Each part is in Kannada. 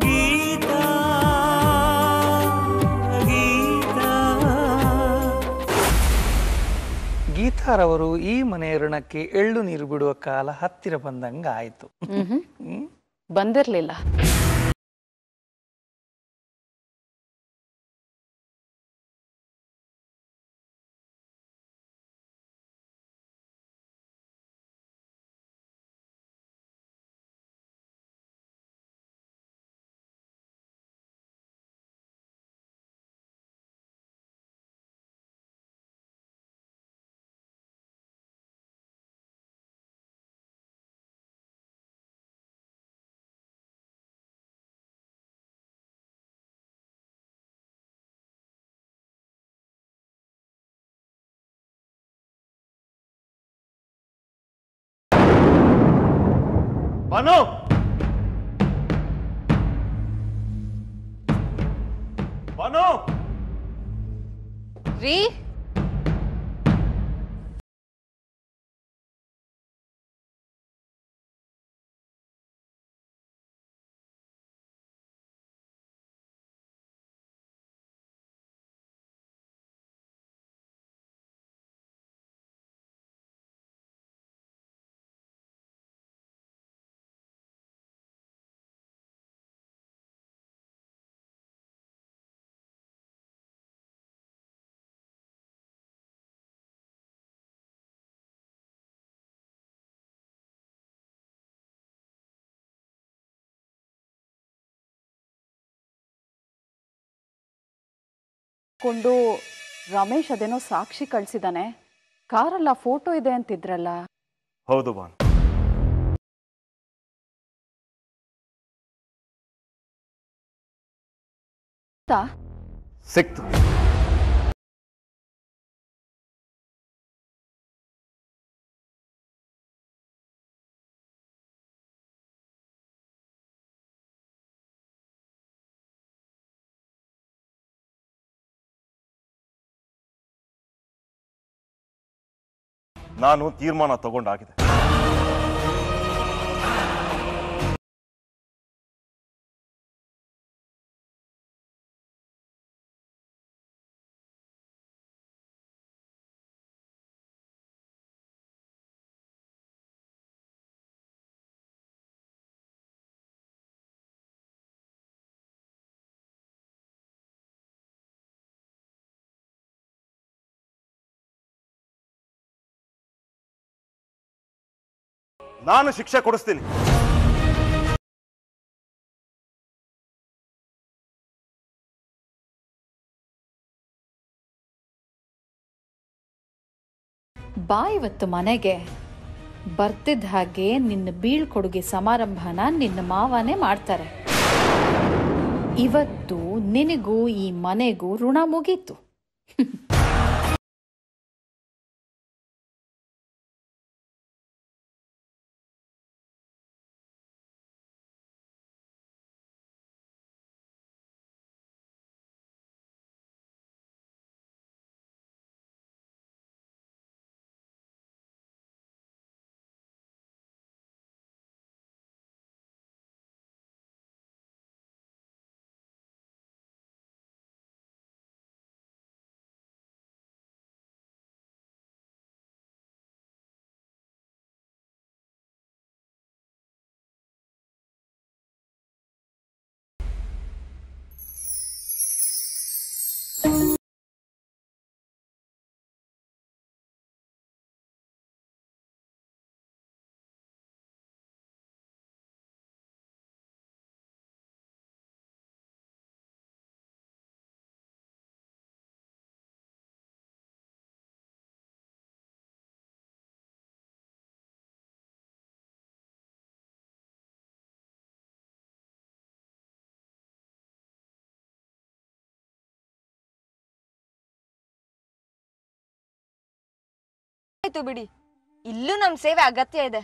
கீதா ಗೀತಾ ಗೀತಾರವರು ಈ ಮನೆ ಋಣಕ್ಕೆ ಎಳ್ಳು ನೀರು ಬಿಡುವ ಕಾಲ ಹತ್ತಿರ ಬಂದಂಗ ಆಯ್ತು. ಬಂದಿರಲಿಲ್ಲ. மனோ மனோ ரீ ಕೊಂಡು ರಮೇಶ್ ಅದೇನೋ ಸಾಕ್ಷಿ ಕಳಿಸಿದಾನೆ, ಕಾರಲ್ಲ ಫೋಟೋ ಇದೆ ಅಂತಿದ್ರಲ್ಲ? ಹೌದು ಬಾನ್, ಸಿಕ್ತು. ನಾನು ತೀರ್ಮಾನ ತಗೊಂಡಾಗಿದೆ. ನಾನು ಶಿಕ್ಷೆ ಕೊಡಿಸ್ತೀನಿ. ಬಾ ಇವತ್ತು ಮನೆಗೆ. ಬರ್ತಿದ್ದ ಹಾಗೆ ನಿನ್ನ ಬೀಳ್ಕೊಡುಗೆ ಸಮಾರಂಭನ ನಿನ್ನ ಮಾವನೇ ಮಾಡ್ತಾರೆ. ಇವತ್ತು ನಿನಗೂ ಈ ಮನೆಗೂ ಋಣ ಮುಗೀತು. ಆಯ್ತು ಬಿಡಿ, ಇಲ್ಲೂ ನಮ್ ಸೇವೆ ಅಗತ್ಯ ಇದೆ.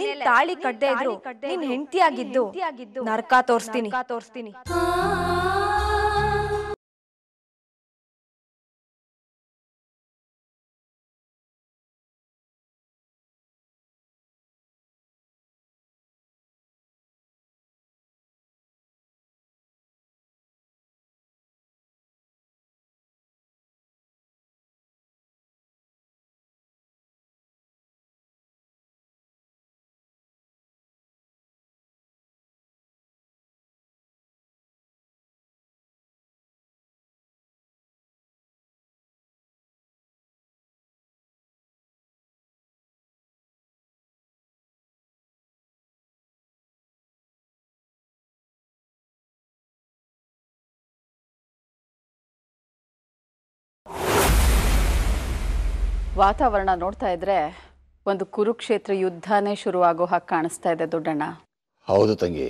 ನೀನ್ ತಾಳಿ ಕಟ್ಟದೆ ಇದ್ರು ನೀನ್ ಹೆಂಡತಿಯಾಗಿದ್ದು ನರಕ ತೋರಿಸ್ತೀನಿ. ವಾತಾವರಣ ನೋಡ್ತಾ ಇದ್ರೆ ಒಂದು ಕುರುಕ್ಷೇತ್ರ ಯುದ್ಧನೇ ಶುರುವಾಗೋ ಹಾಗೆ ಕಾಣಿಸ್ತಾ ಇದೆ ದೊಡ್ಡಣ್ಣ. ಹೌದು ತಂಗಿ.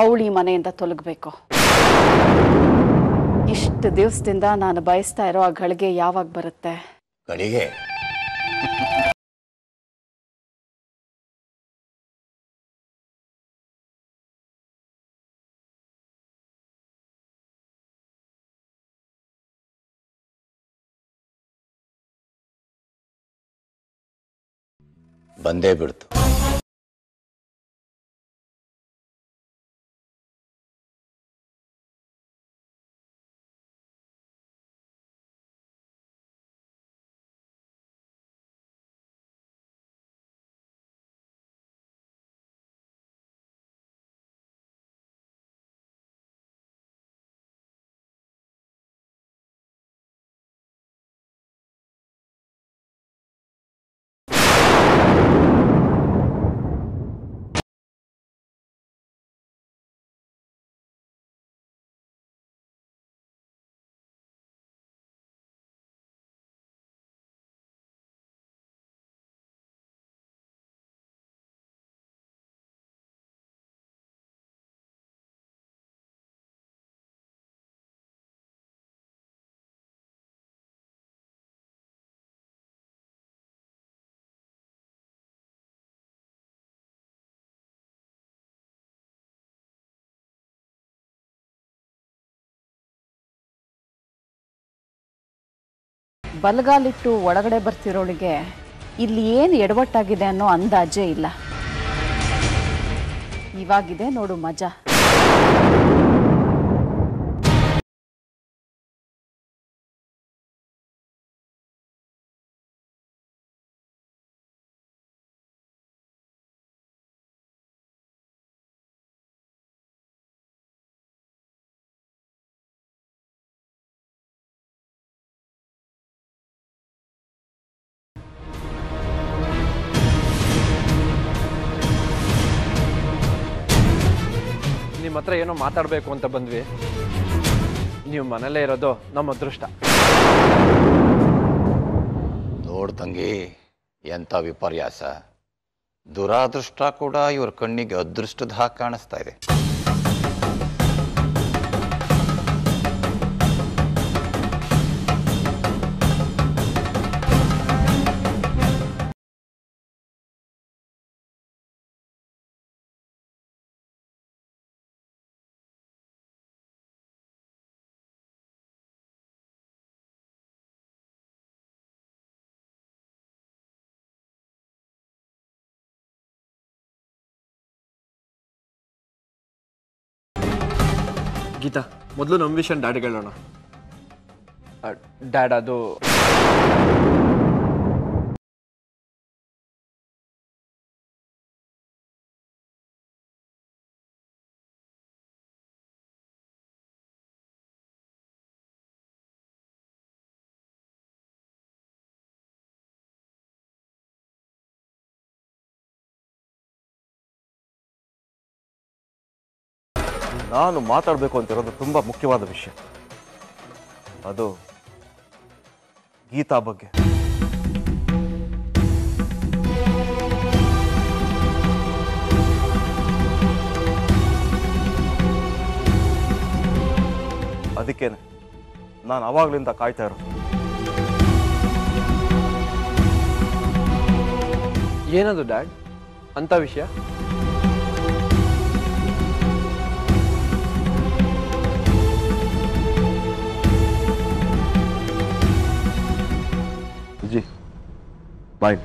ಅವಳಿ ಮನೆಯಿಂದ ತೊಲಗಬೇಕು. ಇಷ್ಟು ದಿವಸದಿಂದ ನಾನು ಬಯಸ್ತಾ ಇರೋ ಆ ಗಳಿಗೆ ಯಾವಾಗ ಬರುತ್ತೆ? ಗಳಿಗೆ ಬಂದೇ ಬಿಡ್ತು. ಬಲಗಾಲಿಟ್ಟು ಒಳಗಡೆ ಬರ್ತಿರೋಳಿಗೆ ಇಲ್ಲಿ ಏನು ಎಡವಟ್ಟಾಗಿದೆ ಅನ್ನೋ ಅಂದಾಜೇ ಇಲ್ಲ. ಇವಾಗಿದೆ ನೋಡು ಮಜಾ. ನಿಮ್ಮ ಹತ್ರ ಏನೋ ಮಾತಾಡಬೇಕು ಅಂತ ಬಂದ್ವಿ. ನೀವು ಮನೇಲೇ ಇರೋದು ನಮ್ಮ ಅದೃಷ್ಟ. ನೋಡ್ ತಂಗಿ, ಎಂಥ ವಿಪರ್ಯಾಸ. ದುರಾದೃಷ್ಟ ಕೂಡ ಇವ್ರ ಕಣ್ಣಿಗೆ ಅದೃಷ್ಟದ ಹಾಗೆ ಕಾಣಿಸ್ತಾ ಇದೆ. ಗೀತಾ, ಮೊದಲು ನಮ್ಮ ವಿಷಯ ಡ್ಯಾಡಿಗೆ ಹೇಳೋಣ. ಡ್ಯಾಡ್, ಅದು ನಾನು ಮಾತಾಡಬೇಕು ಅಂತಿರೋದು ತುಂಬ ಮುಖ್ಯವಾದ ವಿಷಯ. ಅದು ಗೀತಾ ಬಗ್ಗೆ. ಅದಕ್ಕೇನೆ ನಾನು ಆವಾಗಲಿಂದ ಕಾಯ್ತಾ ಇರೋದು. ಏನದು ಡ್ಯಾಡ್ ಅಂತ ವಿಷಯ? Bye.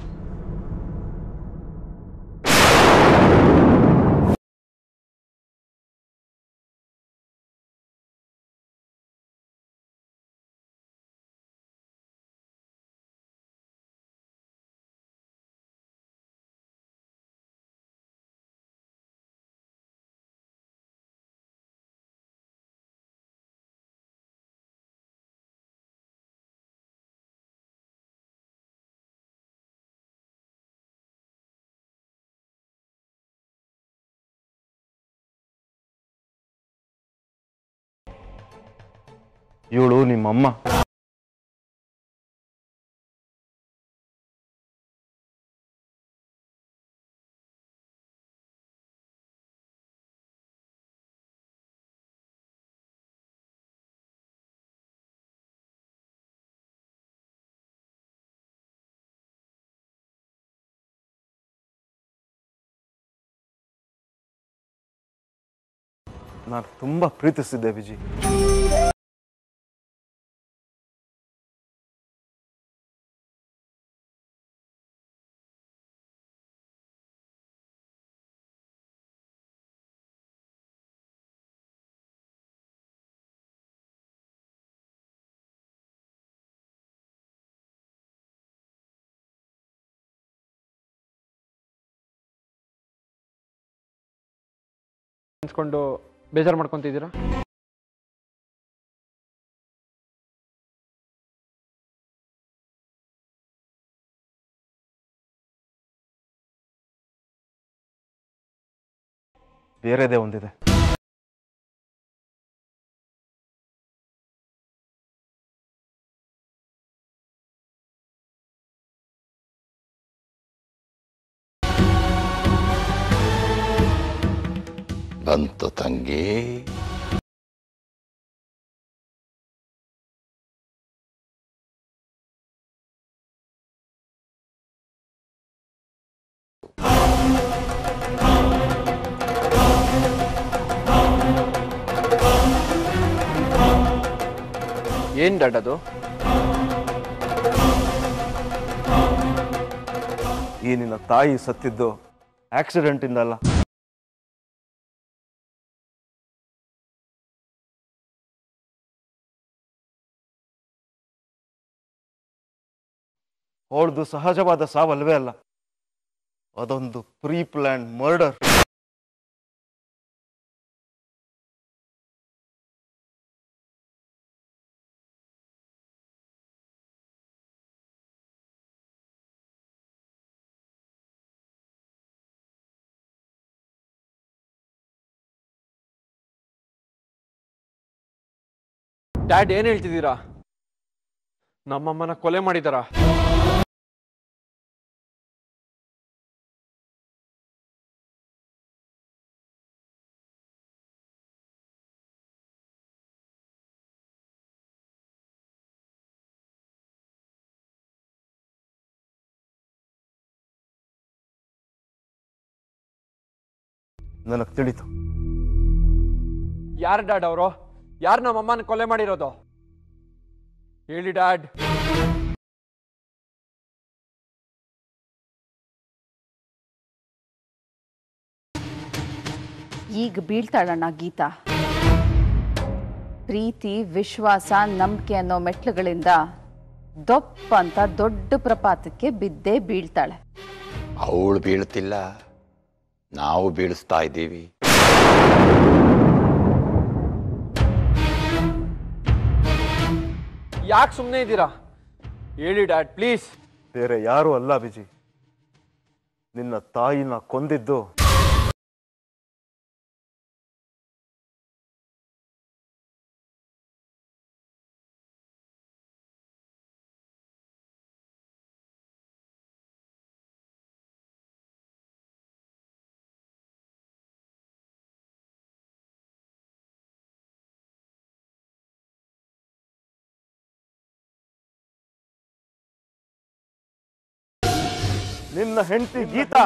ಇವಳು ನಿಮ್ಮಮ್ಮ. ನಾನು ತುಂಬಾ ಪ್ರೀತಿಸಿದ್ದೆ ವಿಜಿ. ಅನ್ಸ್ಕೊಂಡು ಬೇಜಾರು ಮಾಡ್ಕೊಂತಿದ್ದೀರಾ? ಬೇರೆದೇ ಒಂದಿದೆ. ಬಂತು ತಂಗಿ. ಏನ್ ಡ್ಯಾಡ್ ಅದು? ಈ ನಿನ್ನ ತಾಯಿ ಸತ್ತಿದ್ದು ಆಕ್ಸಿಡೆಂಟಿಂದ ಅಲ್ಲ. ಅವಳದು ಸಹಜವಾದ ಸಾವಲ್ವೇ ಅಲ್ಲ, ಅದೊಂದು ಪ್ರೀ ಪ್ಲಾನ್ ಮರ್ಡರ್. ಡ್ಯಾಡ್ ಏನು ಹೇಳ್ತಿದ್ದೀರಾ? ನಮ್ಮಮ್ಮನ ಕೊಲೆ ಮಾಡಿದಾರಾ? ನನಗೆ ತಿಳಿತು. ಯಾರು ಡ್ಯಾಡ್ ಅವರು? ಯಾರು ನಮ್ಮ ಅಮ್ಮನ ಕೊಲೆ ಮಾಡಿರೋದು ಹೇಳಿ ಡ್ಯಾಡ್. ಈಗ ಬೀಳ್ತಾಳಣ್ಣ ಗೀತಾ. ಪ್ರೀತಿ, ವಿಶ್ವಾಸ, ನಂಬಿಕೆ ಅನ್ನೋ ಮೆಟ್ಲುಗಳಿಂದ ದೊಪ್ಪ ಅಂತ ದೊಡ್ಡ ಪ್ರಪಾತಕ್ಕೆ ಬಿದ್ದೇ ಬೀಳ್ತಾಳೆ. ಅವಳು ಬೀಳ್ತಿಲ್ಲ, ನಾವು ಬೀಳಿಸ್ತಾ ಇದ್ದೀವಿ. ಯಾಕೆ ಸುಮ್ಮನೆ ಇದ್ದೀರಾ ಹೇಳಿ ಡ್ಯಾಡ್ ಪ್ಲೀಸ್. ಬೇರೆ ಯಾರು ಅಲ್ಲ ವಿಜಿ, ನಿನ್ನ ತಾಯಿನ ಕೊಂದಿದ್ದು ನಿನ್ನ ಹೆಂಡತಿ ಗೀತಾ.